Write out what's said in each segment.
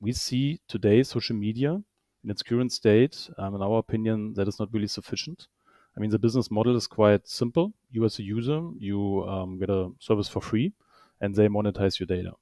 we see today social media in its current state, in our opinion, that is not really sufficient. I mean, the business model is quite simple. You as a user, you get a service for free and they monetize your data.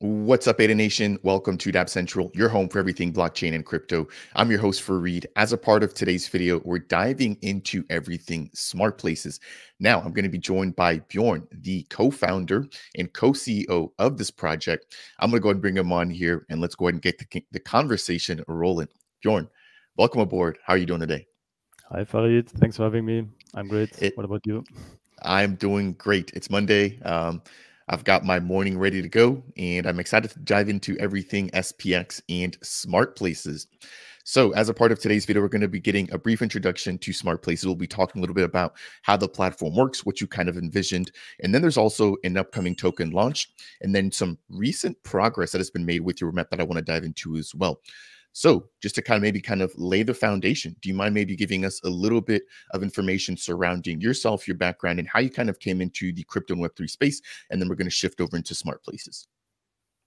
What's up, Ada Nation? Welcome to Dapp Central, your home for everything blockchain and crypto. I'm your host, Farid. As a part of today's video, we're diving into everything Smart Places. Now, I'm going to be joined by Bjorn, the co-founder and co-CEO of this project. I'm going to go ahead and bring him on here, and let's go ahead and get the conversation rolling. Bjorn, welcome aboard. How are you doing today? Hi, Farid. Thanks for having me. I'm great. What about you? I'm doing great. It's Monday. I've got my morning ready to go, and I'm excited to dive into everything SPX and Smart Places. So as a part of today's video, we're going to be getting a brief introduction to Smart Places. We'll be talking a little bit about how the platform works, what you kind of envisioned. And then there's also an upcoming token launch, and then some recent progress that has been made with your roadmap that I want to dive into as well. So just to kind of maybe lay the foundation, do you mind maybe giving us a little bit of information surrounding yourself, your background, and how you kind of came into the crypto and Web3 space? And then we're going to shift over into Smart Places.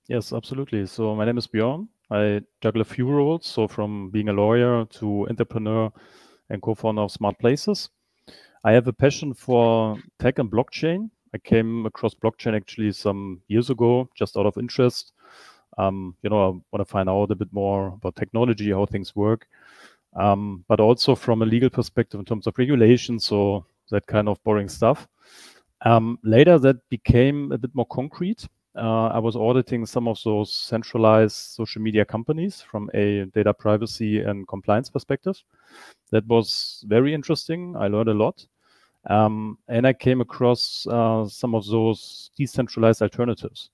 Yes, absolutely. So my name is Bjorn. I juggle a few roles. So from being a lawyer to entrepreneur and co-founder of Smart Places. I have a passion for tech and blockchain. I came across blockchain actually some years ago, just out of interest. You know, I want to find out a bit more about technology, how things work, but also from a legal perspective in terms of regulation, so that kind of boring stuff. Later, that became a bit more concrete. I was auditing some of those centralized social media companies from a data privacy and compliance perspective. That was very interesting. I learned a lot. And I came across some of those decentralized alternatives.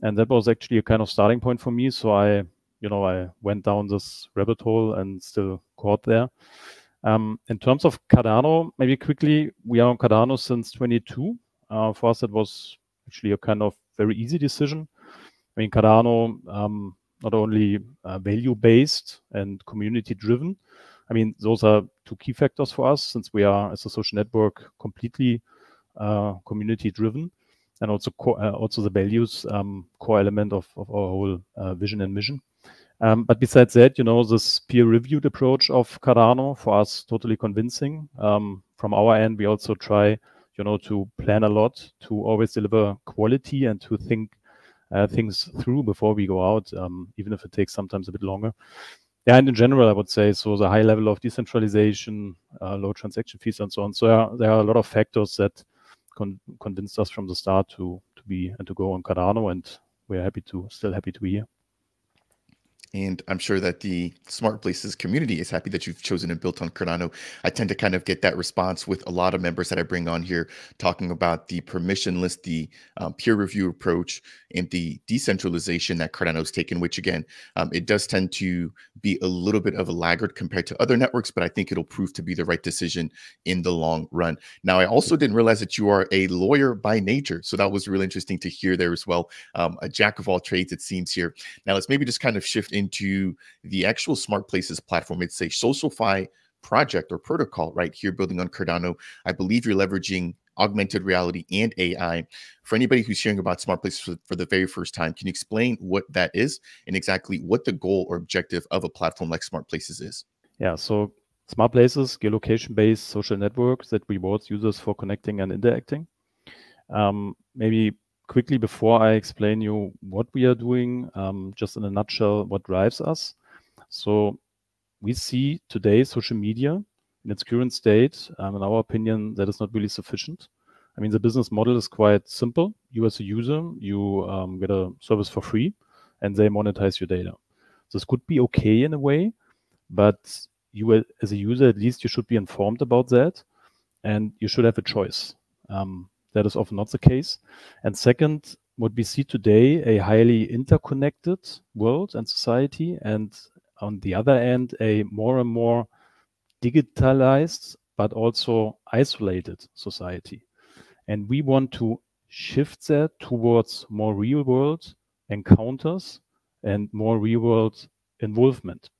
And that was actually a kind of starting point for me. So I, you know, I went down this rabbit hole and still caught there. In terms of Cardano, maybe quickly, we are on Cardano since 22. For us, it was actually a kind of very easy decision. I mean, Cardano, not only value-based and community-driven. I mean, those are two key factors for us since we are, as a social network, completely community-driven. And also, also the values core element of our whole vision and mission. But besides that, you know, this peer-reviewed approach of Cardano for us totally convincing. From our end, we also try, you know, to plan a lot, to always deliver quality, and to think things through before we go out, even if it takes sometimes a bit longer. Yeah, and in general, I would say so. The high level of decentralization, low transaction fees, and so on. So there are a lot of factors that convinced us from the start to be and to go on Cardano, and we're happy to still be here. And I'm sure that the Smart Places community is happy that you've chosen and built on Cardano. I tend to kind of get that response with a lot of members that I bring on here talking about the permissionless, the peer review approach, and the decentralization that Cardano's taken, which again, it does tend to be a little bit of a laggard compared to other networks, but I think it'll prove to be the right decision in the long run. Now, I also didn't realize that you are a lawyer by nature, so that was really interesting to hear there as well. A jack of all trades, it seems here. Now, let's maybe just kind of shift into the actual Smart Places platform. It's a SocialFi project or protocol right here building on Cardano. I believe you're leveraging augmented reality and AI. For anybody who's hearing about Smart Places for the very first time, can you explain what that is and exactly what the goal or objective of a platform like Smart Places is? Yeah, so Smart Places, geolocation-based social networks that rewards users for connecting and interacting. Maybe quickly before I explain you what we are doing, just in a nutshell, what drives us. So we see today social media in its current state, in our opinion, that is not really sufficient. I mean, the business model is quite simple. You as a user, you get a service for free and they monetize your data. This could be okay in a way, but you as a user, at least you should be informed about that and you should have a choice. That is often not the case. And second, what we see today, a highly interconnected world and society, and on the other end, a more and more digitalized, but also isolated society. And we want to shift that towards more real-world encounters and more real-world involvement.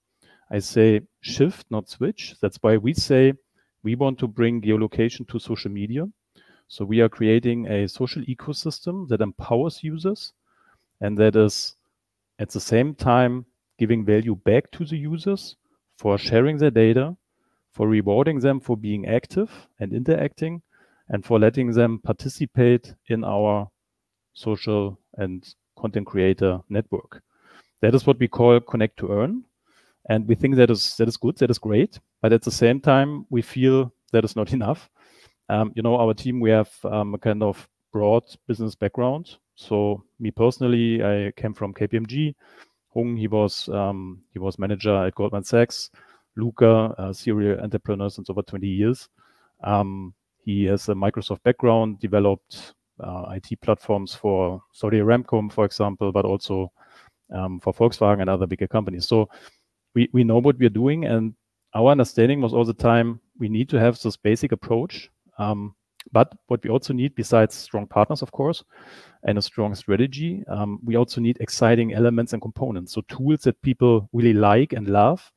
I say shift, not switch. That's why we say we want to bring geolocation to social media. So we are creating a social ecosystem that empowers users and that is at the same time giving value back to the users for sharing their data, for rewarding them for being active and interacting, and for letting them participate in our social and content creator network. That is what we call Connect to Earn. And we think that is good, that is great. But at the same time, we feel that is not enough. You know, our team, we have a kind of broad business background. So me personally, I came from KPMG. Hung, he was manager at Goldman Sachs. Luca, serial entrepreneurs since over 20 years. He has a Microsoft background, developed IT platforms for Saudi Aramco, for example, but also for Volkswagen and other bigger companies. So we know what we're doing, and our understanding was all the time we need to have this basic approach. But what we also need, besides strong partners, of course, and a strong strategy, we also need exciting elements and components. So tools that people really like and love,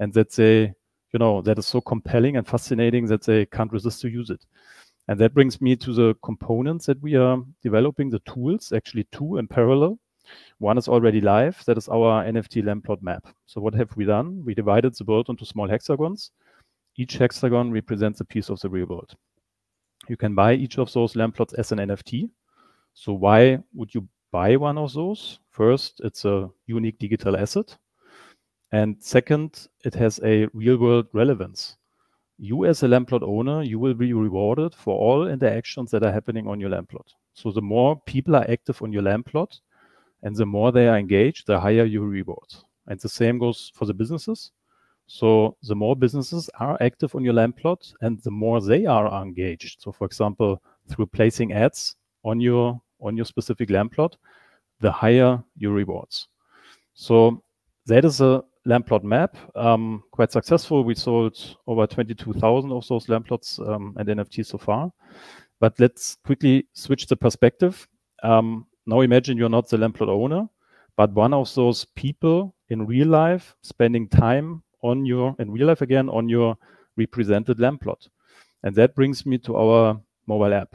and that they, you know, that is so compelling and fascinating that they can't resist to use it. And that brings me to the components that we are developing, the tools, actually two in parallel. One is already live. That is our NFT Landplot map. So what have we done? We divided the world into small hexagons. Each hexagon represents a piece of the real world. You can buy each of those Landplots as an NFT. So why would you buy one of those? First, it's a unique digital asset. And second, it has a real-world relevance. You as a Landplot owner, you will be rewarded for all interactions that are happening on your Landplot. So the more people are active on your Landplot, and the more they are engaged, the higher your rewards. And the same goes for the businesses. So the more businesses are active on your Landplot, and the more they are engaged. So for example, through placing ads on your specific Landplot, the higher your rewards. So that is a Landplot map, quite successful. We sold over 22,000 of those Landplots and NFTs so far. But let's quickly switch the perspective. Now imagine you're not the Landplot owner, but one of those people in real life spending time on your, in real life again, on your represented Landplot. And that brings me to our mobile app.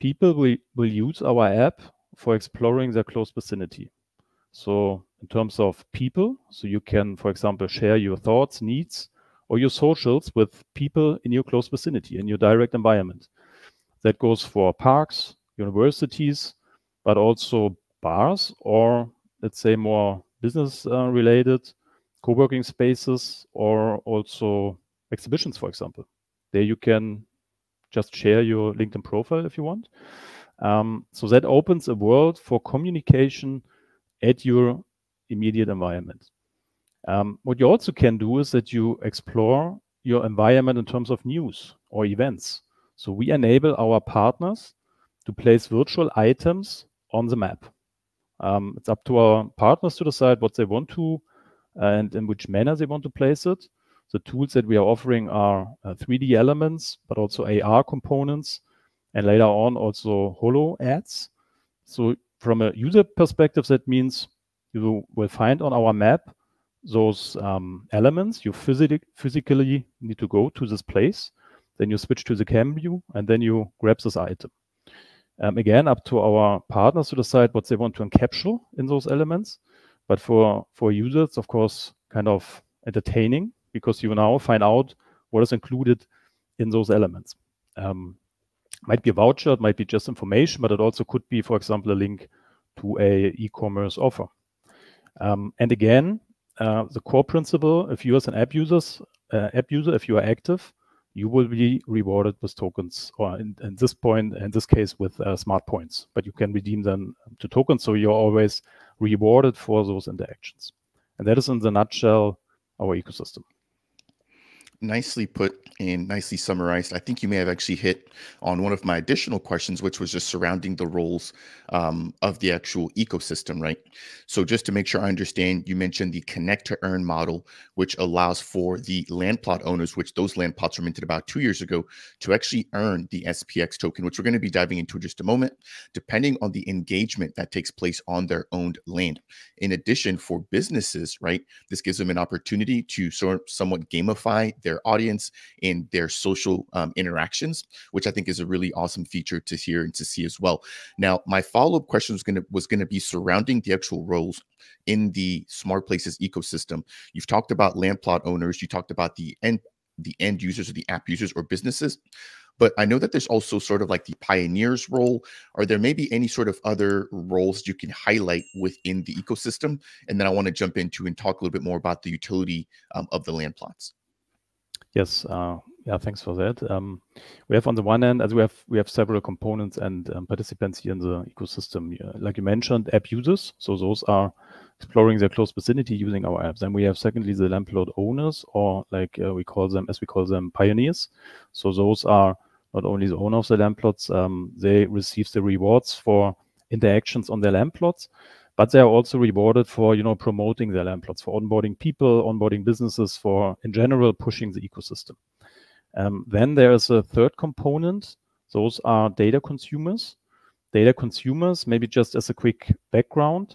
People will use our app for exploring their close vicinity. So in terms of people, so you can, for example, share your thoughts, needs, or your socials with people in your close vicinity, in your direct environment. That goes for parks, universities, but also bars, or let's say more business related, co-working spaces, or also exhibitions, for example. There you can just share your LinkedIn profile if you want. So that opens a world for communication at your immediate environment. What you also can do is that you explore your environment in terms of news or events. So we enable our partners to place virtual items on the map. It's up to our partners to decide what they want to and in which manner they want to place it. The tools that we are offering are 3D elements, but also AR components, and later on also holo ads. So from a user perspective, that means you will find on our map those elements. You physically need to go to this place, then you switch to the cam view, and then you grab this item. Again, up to our partners to decide what they want to encapture in those elements. But for users, of course, kind of entertaining, because you now find out what is included in those elements. Might be a voucher, it might be just information, but it also could be, for example, a link to an e-commerce offer. And again, the core principle, if you as an app user, if you are active, you will be rewarded with tokens, or in this case with smart points, but you can redeem them to tokens. So you're always rewarded for those interactions. And that is in the nutshell, our ecosystem. Nicely put and nicely summarized. I think you may have actually hit on one of my additional questions, which was just surrounding the roles of the actual ecosystem, right? So just to make sure I understand, you mentioned the Connect to Earn model, which allows for the Landplot owners, which those Landplots were minted about 2 years ago, to actually earn the SPX token, which we're going to be diving into in just a moment, depending on the engagement that takes place on their owned land. In addition, for businesses, right, this gives them an opportunity to sort of somewhat gamify their their audience and their social interactions, which I think is a really awesome feature to hear and to see as well. Now, my follow-up question was gonna be surrounding the actual roles in the Smart Places ecosystem. You've talked about land plot owners, you talked about the end users or the app users or businesses, but I know that there's also sort of like the pioneers role. Are there maybe any sort of other roles you can highlight within the ecosystem? And then I want to jump into and talk a little bit more about the utility of the land plots. Yes, yeah, thanks for that. We have on the one hand, as we have several components and participants here in the ecosystem. Like you mentioned, app users. So those are exploring their close vicinity using our apps. Then we have secondly the landplot owners, or like we call them pioneers. So those are not only the owner of the landplots, they receive the rewards for interactions on their landplots, but they are also rewarded for, you know, promoting their landplots, for onboarding people, onboarding businesses, for in general pushing the ecosystem. Then there is a third component. Those are data consumers. Data consumers, maybe just as a quick background,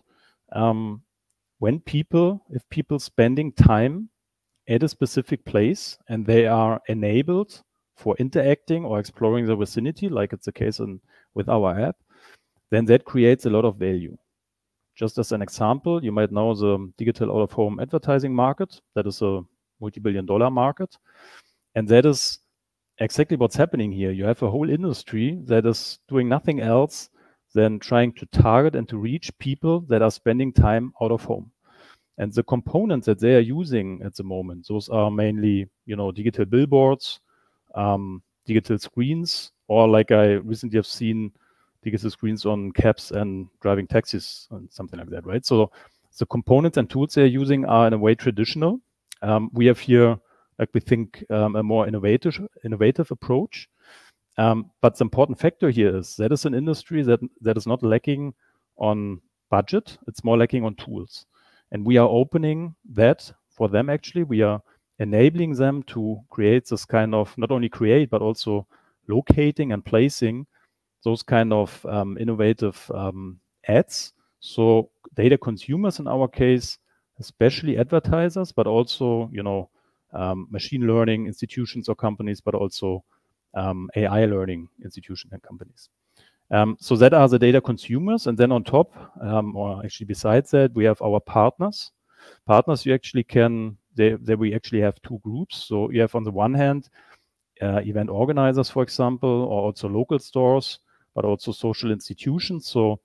if people spending time at a specific place and they are enabled for interacting or exploring the vicinity, like it's the case with our app, then that creates a lot of value. Just as an example, you might know the digital out-of-home advertising market. That is a multi-billion-dollar market. And that is exactly what's happening here. You have a whole industry that is doing nothing else than trying to target and to reach people that are spending time out of home. And the components that they are using at the moment, those are mainly, you know, digital billboards, digital screens, or like I recently have seen, digital screens on cabs and driving taxis and something like that, right? So the components and tools they're using are in a way traditional. We have here, like we think, a more innovative approach. But the important factor here is that is an industry that is not lacking on budget. It's more lacking on tools. And we are opening that for them, actually. We are enabling them to create this kind of, not only create, but also locating and placing those kind of innovative ads. So data consumers in our case, especially advertisers, but also, you know, machine learning institutions or companies, but also AI learning institutions and companies. So that are the data consumers. And then on top, or actually besides that, we have our partners. Partners you actually can, we actually have two groups. So you have on the one hand, event organizers, for example, or also local stores, but also social institutions. So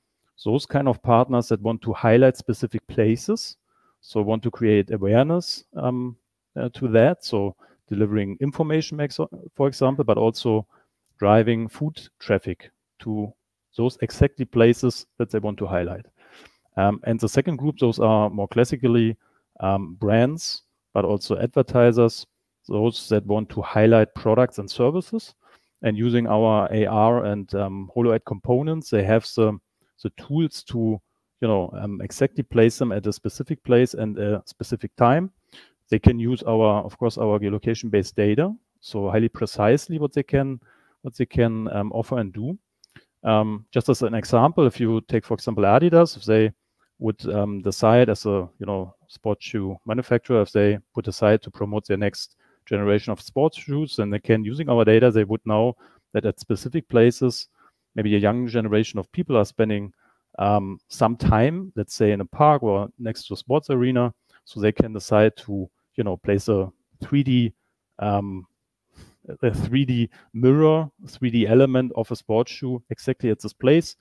those kind of partners that want to highlight specific places, so want to create awareness, to that, so delivering information, for example, but also driving food traffic to those exactly places that they want to highlight. And the second group, those are more classically brands, but also advertisers, those that want to highlight products and services. And using our AR and HoloAd components, they have the tools to, you know, exactly place them at a specific place and a specific time. They can use our, of course, our geolocation-based data, so highly precisely what they can offer and do. Just as an example, if you take, for example, Adidas, if they would decide as a, you know, sports shoe manufacturer, if they would decide to promote their next generation of sports shoes, then they can, using our data, they would know that at specific places, maybe a young generation of people are spending some time, let's say in a park or next to a sports arena, so they can decide to, you know, place a 3D mirror, 3D element of a sports shoe exactly at this place.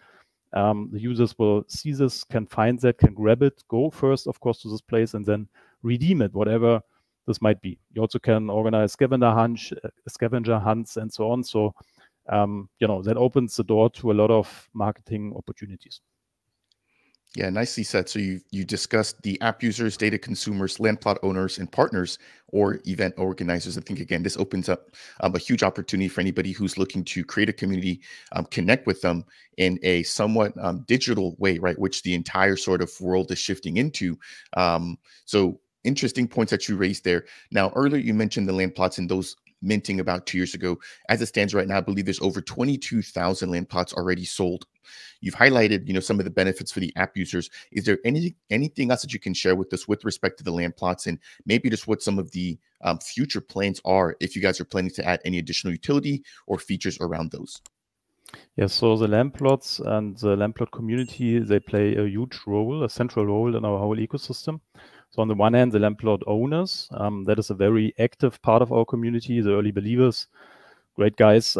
The users will see this, can find that, can grab it, go first, of course, to this place and then redeem it, whatever this might be. You also can organize scavenger hunts and so on. So, you know, that opens the door to a lot of marketing opportunities. Yeah, nicely said. So you discussed the app users, data consumers, land plot owners, and partners or event organizers. I think, again, this opens up a huge opportunity for anybody who's looking to create a community, connect with them in a somewhat digital way, right, which the entire sort of world is shifting into. So interesting points that you raised there. Now, earlier you mentioned the land plots and those minting about 2 years ago. As it stands right now, I believe there's over 22,000 Landplots already sold. You've highlighted, you know, some of the benefits for the app users. Is there anything else that you can share with us with respect to the Landplots, and maybe just what some of the future plans are, if you guys are planning to add any additional utility or features around those? Yeah, so the Landplots and the Landplot community, they play a huge role, a central role in our whole ecosystem. So on the one hand, the Landplot owners, that is a very active part of our community, the early believers, great guys.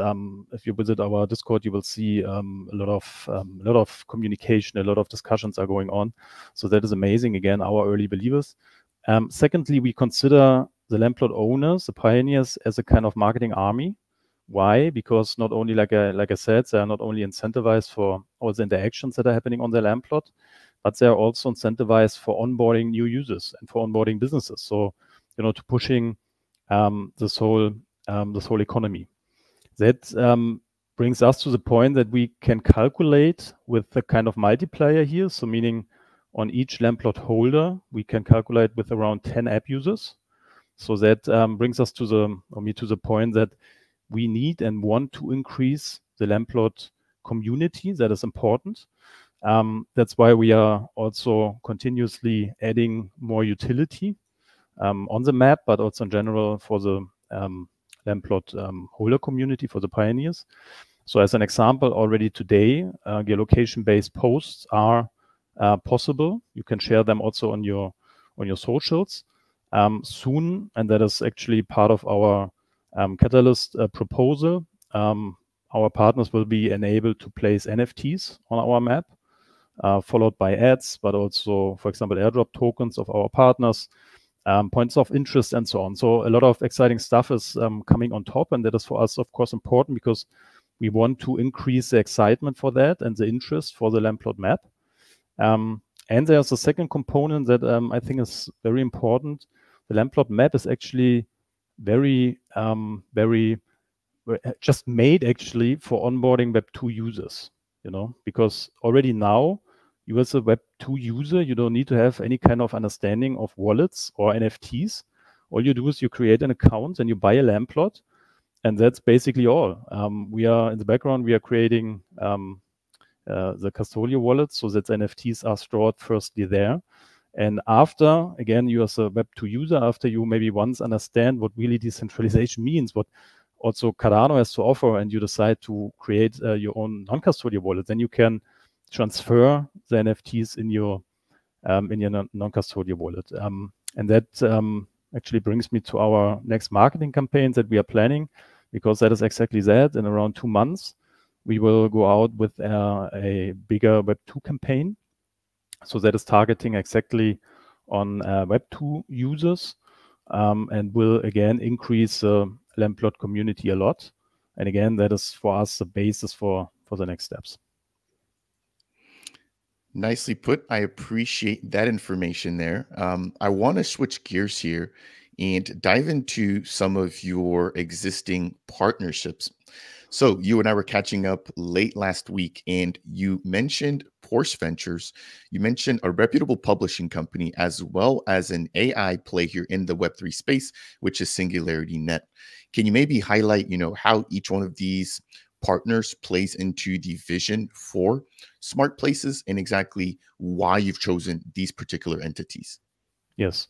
If you visit our Discord, you will see a lot of communication, a lot of discussions are going on. So that is amazing. Again, our early believers. Secondly, we consider the Landplot owners, the pioneers, as a kind of marketing army. Why? Because not only, like I said, they are not only incentivized for all the interactions that are happening on the Landplot, but they are also incentivized for onboarding new users and for onboarding businesses. So, you know, to pushing this whole economy. That brings us to the point that we can calculate with the kind of multiplier here. So, meaning on each Landplot holder, we can calculate with around 10 app users. So that brings us to the point that we need and want to increase the Landplot community. That is important. That's why we are also continuously adding more utility on the map, but also in general for the Landplot holder community, for the pioneers. So as an example, already today, geolocation-based posts are possible. You can share them also on your socials soon, and that is actually part of our catalyst proposal. Our partners will be enabled to place NFTs on our map, followed by ads, but also, for example, airdrop tokens of our partners, points of interest, and so on. So a lot of exciting stuff is coming on top, and that is for us, of course, important because we want to increase the excitement for that and the interest for the Landplot map. And there's a second component that I think is very important. The Landplot map is actually just made actually for onboarding Web2 users, you know, because already now you as a Web2 user, you don't need to have any kind of understanding of wallets or NFTs. All you do is you create an account and you buy a Landplot, and that's basically all. We are in the background, we are creating the custodial wallet so that NFTs are stored firstly there. And after, again, you as a Web2 user, after you maybe once understand what really decentralization means, what also Cardano has to offer, and you decide to create your own non-custodial wallet, then you can transfer the NFTs in your non-custodial wallet. And that actually brings me to our next marketing campaign that we are planning, because that is exactly that. In around 2 months, we will go out with a bigger Web2 campaign. So that is targeting exactly on Web2 users and will again increase the Landplot community a lot. And again, that is for us the basis for the next steps. Nicely put. I appreciate that information there. I want to switch gears here and dive into some of your existing partnerships. So you and I were catching up late last week, and you mentioned Porsche Ventures. You mentioned a reputable publishing company, as well as an AI play here in the Web3 space, which is SingularityNet. Can you maybe highlight, you know, how each one of these partners plays into the vision for Smart Places and exactly why you've chosen these particular entities? Yes,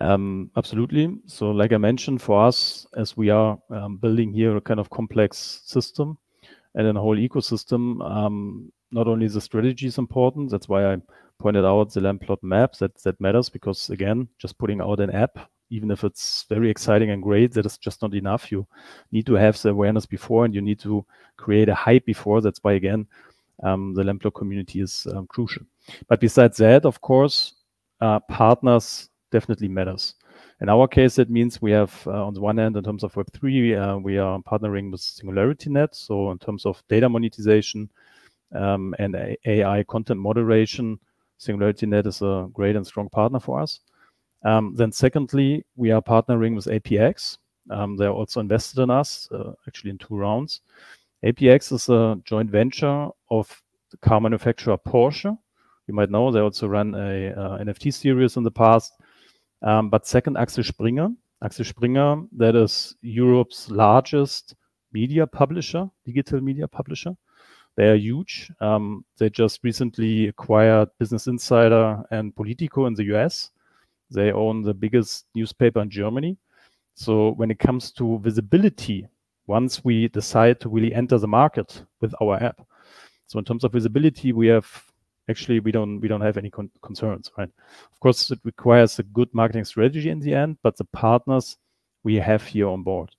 absolutely. So like I mentioned, for us, as we are building here a kind of complex system and a whole ecosystem, not only the strategy is important, that's why I pointed out the Landplot map, that matters, because again, just putting out an app, even if it's very exciting and great, that is just not enough. You need to have the awareness before, and you need to create a hype before. That's why, again, the Landplot community is crucial. But besides that, of course, partners definitely matters. In our case, that means we have, on the one hand, in terms of Web3, we are partnering with SingularityNet. So in terms of data monetization and AI content moderation, SingularityNet is a great and strong partner for us. Then secondly, we are partnering with APX. They're also invested in us, actually in 2 rounds. APX is a joint venture of the car manufacturer Porsche. You might know they also ran a NFT series in the past. But second, Axel Springer Axel Springer, that is Europe's largest media publisher, digital media publisher. They are huge. They just recently acquired Business Insider and Politico in the US. They own the biggest newspaper in Germany. So when it comes to visibility, once we decide to really enter the market with our app, so in terms of visibility, we have actually we don't have any concerns, right? Of course, it requires a good marketing strategy in the end, but the partners we have here on board.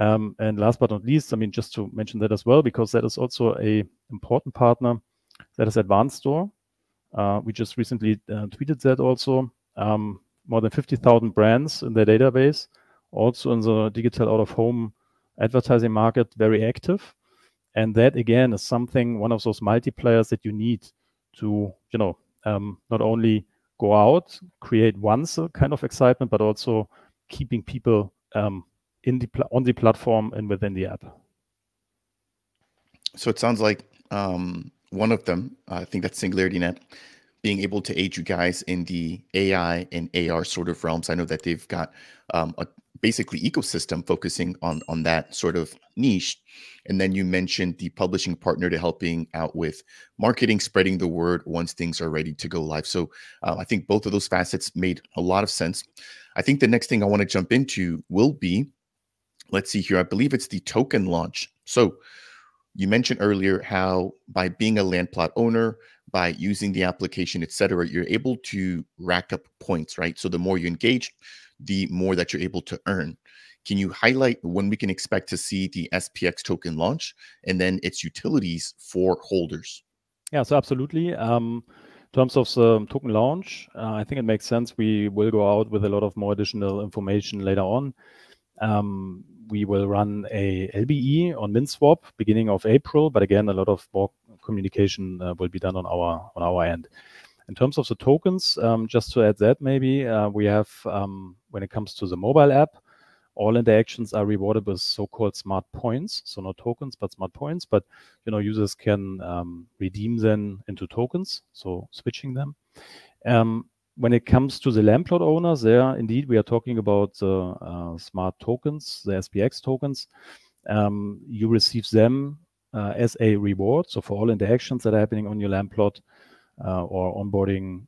And last but not least, I mean, just to mention that as well, because that is also an important partner, that is Advanced Store. We just recently tweeted that also. More than 50,000 brands in their database, also in the digital out-of-home advertising market, very active. And that, again, is something, one of those multipliers that you need to, you know, not only go out, create once a kind of excitement, but also keeping people on the platform and within the app. So it sounds like one of them, I think that's SingularityNet, being able to aid you guys in the AI and AR sort of realms. I know that they've got a basically ecosystem focusing on that sort of niche. And then you mentioned the publishing partner to helping out with marketing, spreading the word once things are ready to go live. So I think both of those facets made a lot of sense. I think the next thing I want to jump into will be, let's see here, I believe it's the token launch. So you mentioned earlier how by being a land plot owner, by using the application, et cetera, you're able to rack up points, right? So the more you engage, the more that you're able to earn. Can you highlight when we can expect to see the SPX token launch and then its utilities for holders? Yeah, so absolutely. In terms of the token launch, I think it makes sense. We will go out with a lot of more additional information later on. We will run a LBE on MintSwap beginning of April, but again, a lot of more communication will be done on our end. In terms of the tokens, just to add that maybe, we have, when it comes to the mobile app, all interactions are rewarded with so-called smart points. So not tokens, but smart points. But, you know, users can redeem them into tokens, so switching them. When it comes to the land plot owners, there, indeed, we are talking about smart tokens, the SPX tokens. You receive them as a reward. So for all interactions that are happening on your land plot or onboarding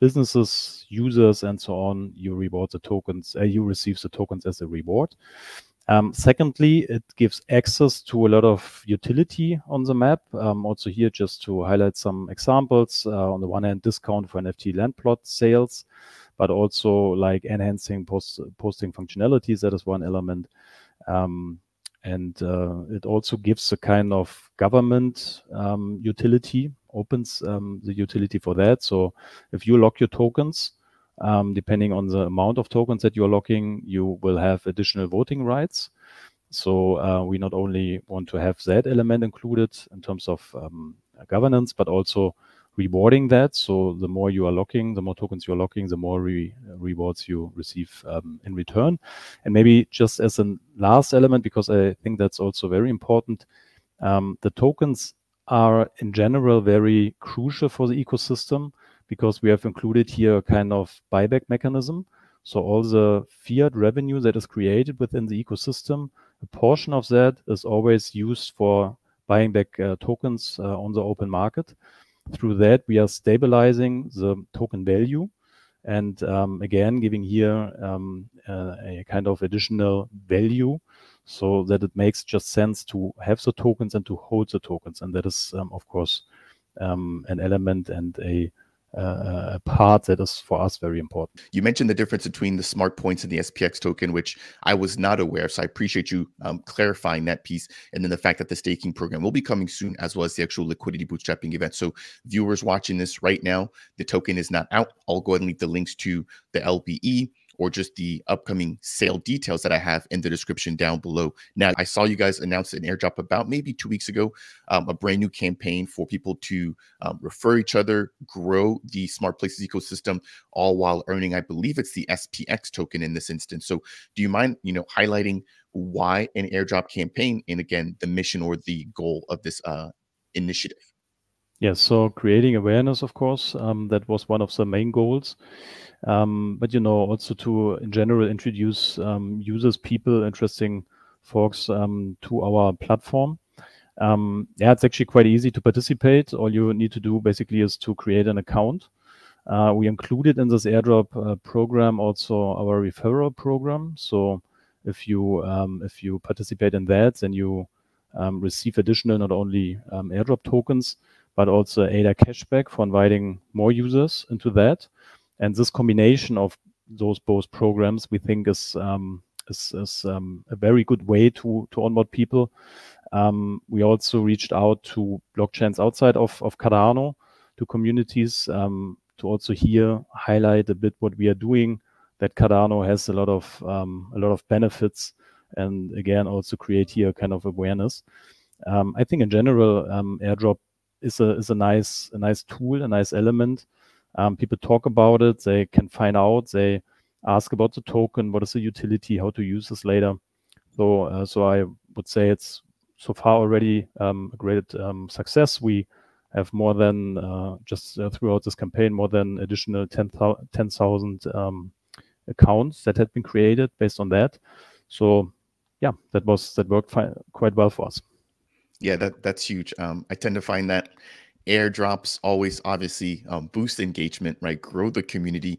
businesses, users, and so on, you reward the tokens. You receive the tokens as a reward. Secondly, it gives access to a lot of utility on the map. Also here, just to highlight some examples, on the one hand, discount for NFT land plot sales, but also like enhancing posting functionalities. That is one element. And it also gives a kind of government utility, opens the utility for that. So if you lock your tokens, depending on the amount of tokens that you're locking, you will have additional voting rights. So we not only want to have that element included in terms of governance, but also rewarding that. So the more you are locking, the more tokens you're locking, the more rewards you receive in return. And maybe just as a last element, because I think that's also very important, the tokens are in general very crucial for the ecosystem, because we have included here a kind of buyback mechanism. So all the fiat revenue that is created within the ecosystem, a portion of that is always used for buying back tokens on the open market. Through that, we are stabilizing the token value and again, giving here a kind of additional value so that it makes just sense to have the tokens and to hold the tokens. And that is, of course, an element and a part that is for us very important. You mentioned the difference between the smart points and the SPX token, which I was not aware of. So I appreciate you clarifying that piece. And then the fact that the staking program will be coming soon, as well as the actual liquidity bootstrapping event. So viewers watching this right now, the token is not out. I'll go ahead and leave the links to the LBE or just the upcoming sale details that I have in the description down below. Now, I saw you guys announce an airdrop about maybe 2 weeks ago, a brand new campaign for people to refer each other, grow the Smart Places ecosystem, all while earning, I believe it's the SPX token in this instance. So do you mind, you know, highlighting why an airdrop campaign and again, the mission or the goal of this initiative? Yes, so creating awareness, of course, that was one of the main goals. But, you know, also to, in general, introduce users, people, interesting folks to our platform. Yeah, it's actually quite easy to participate. All you need to do basically is to create an account. We included in this airdrop program also our referral program. So if you participate in that, then you receive additional, not only airdrop tokens, but also Ada cashback for inviting more users into that. And this combination of those both programs, we think is a very good way to onboard people. We also reached out to blockchains outside of Cardano, to communities, to also here highlight a bit what we are doing, that Cardano has a lot of benefits, and again, also create here kind of awareness. I think in general, airdrop is a nice tool, a nice element. People talk about it, they can find out, they ask about the token, what is the utility, how to use this later. So, so I would say it's so far already a great success. We have more than, throughout this campaign, more than additional 10,000 accounts that had been created based on that. So yeah, that worked quite well for us. Yeah, that's huge. I tend to find that airdrops always obviously boost engagement, right? Grow the community,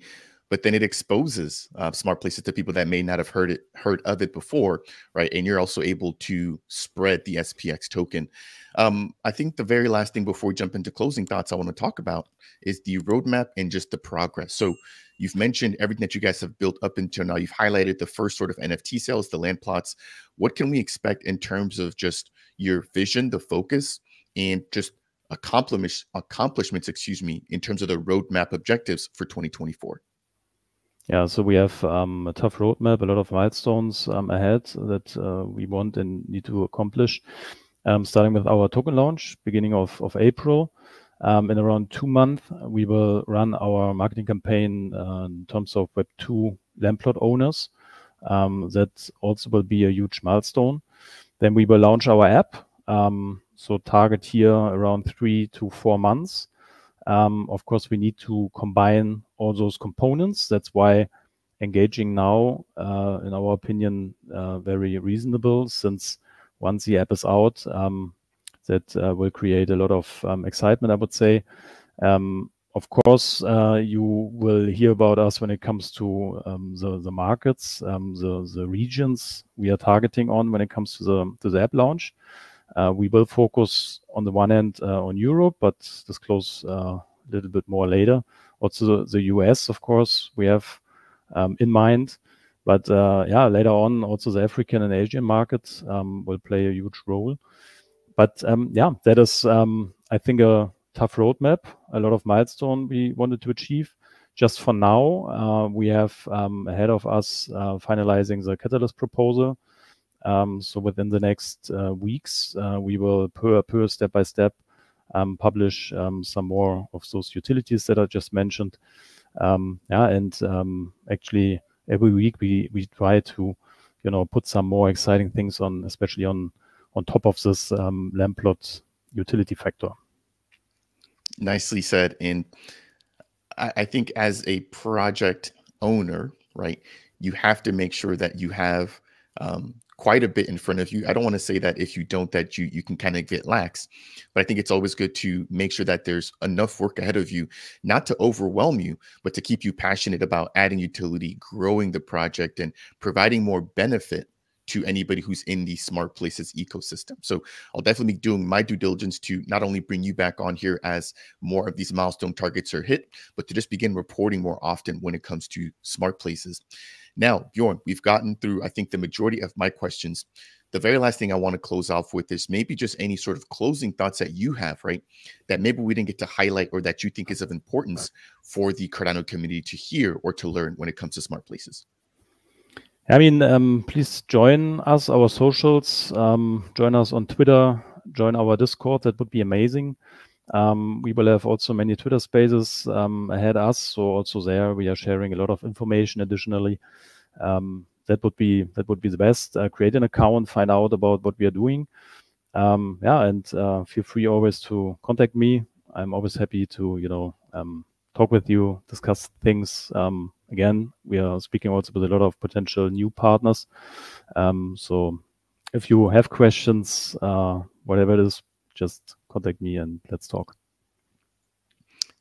but then it exposes Smart Places to people that may not have heard of it before, right? And you're also able to spread the SPX token. I think the very last thing before we jump into closing thoughts I want to talk about is the roadmap and just the progress. So you've mentioned everything that you guys have built up until now. You've highlighted the first sort of NFT sales, the land plots. What can we expect in terms of just your vision, the focus, and just accomplishments, excuse me, in terms of the roadmap objectives for 2024? Yeah, so we have a tough roadmap, a lot of milestones ahead that we want and need to accomplish, starting with our token launch, beginning of April. In around 2 months, we will run our marketing campaign in terms of Web2 Landplot owners. That also will be a huge milestone. Then we will launch our app. So target here around 3 to 4 months. Of course, we need to combine all those components. That's why engaging now, in our opinion, very reasonable, since once the app is out, that will create a lot of excitement, I would say. Of course, you will hear about us when it comes to the markets, the regions we are targeting on when it comes to the app launch. We will focus on the one hand on Europe, but disclose a little bit more later. Also the US, of course, we have in mind. But yeah, later on, also the African and Asian markets will play a huge role. But yeah, that is, I think, a tough roadmap, a lot of milestones we wanted to achieve. Just for now, we have ahead of us finalizing the catalyst proposal. So within the next weeks, we will step by step publish some more of those utilities that I just mentioned. Yeah, and actually every week we try to, you know, put some more exciting things on, especially on top of this Landplot utility factor. Nicely said. And I think as a project owner, right, you have to make sure that you have quite a bit in front of you. I don't want to say that if you don't, that you can kind of get lax, but I think it's always good to make sure that there's enough work ahead of you, not to overwhelm you, but to keep you passionate about adding utility, growing the project, and providing more benefit to anybody who's in the Smart Places ecosystem. So I'll definitely be doing my due diligence to not only bring you back on here as more of these milestone targets are hit, but to just begin reporting more often when it comes to Smart Places. Now, Bjorn, we've gotten through, I think, the majority of my questions. The very last thing I want to close off with is maybe just any sort of closing thoughts that you have, right, that maybe we didn't get to highlight or that you think is of importance for the Cardano community to hear or to learn when it comes to Smart Places. I mean, please join us, our socials, join us on Twitter, join our Discord. That would be amazing. We will have also many Twitter spaces ahead of us. So also there we are sharing a lot of information additionally. That would be the best. Create an account, find out about what we are doing. Yeah, and feel free always to contact me. I'm always happy to, talk with you, discuss things. Again, we are speaking also with a lot of potential new partners. So if you have questions, whatever it is, just contact me and let's talk.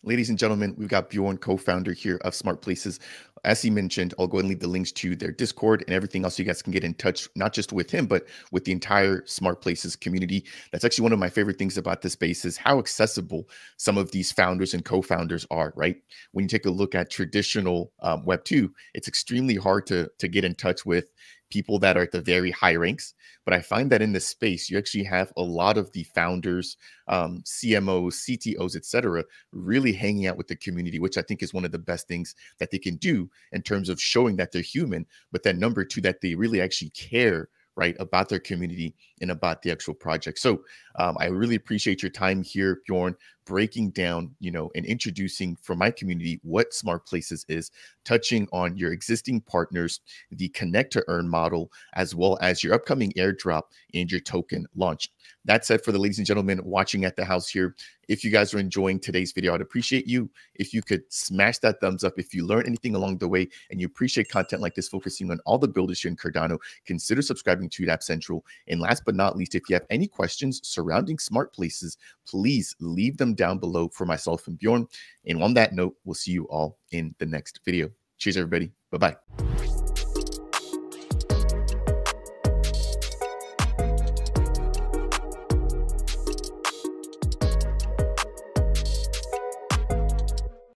Ladies and gentlemen, we've got Bjorn, co-founder here of Smart Places. As he mentioned, I'll go ahead and leave the links to their Discord and everything else so you guys can get in touch, not just with him, but with the entire Smart Places community. That's actually one of my favorite things about this space is how accessible some of these founders and co-founders are, right? When you take a look at traditional Web 2, it's extremely hard to get in touch with people that are at the very high ranks. But I find that in this space, you actually have a lot of the founders, CMOs, CTOs, et cetera, really hanging out with the community, which I think is one of the best things that they can do in terms of showing that they're human, but then number two, that they really actually care, right, about their community and about the actual project. So I really appreciate your time here, Bjorn, breaking down, and introducing for my community what Smart Places is, touching on your existing partners, the connect to earn model, as well as your upcoming airdrop and your token launch. That's it for the ladies and gentlemen watching at the house here. If you guys are enjoying today's video, I'd appreciate you if you could smash that thumbs up. If you learn anything along the way and you appreciate content like this, focusing on all the builders here in Cardano, consider subscribing to Dapp Central. And last but not least, if you have any questions surrounding Smart Places, please leave them down below for myself and Bjorn. And on that note, we'll see you all in the next video. Cheers, everybody. Bye-bye.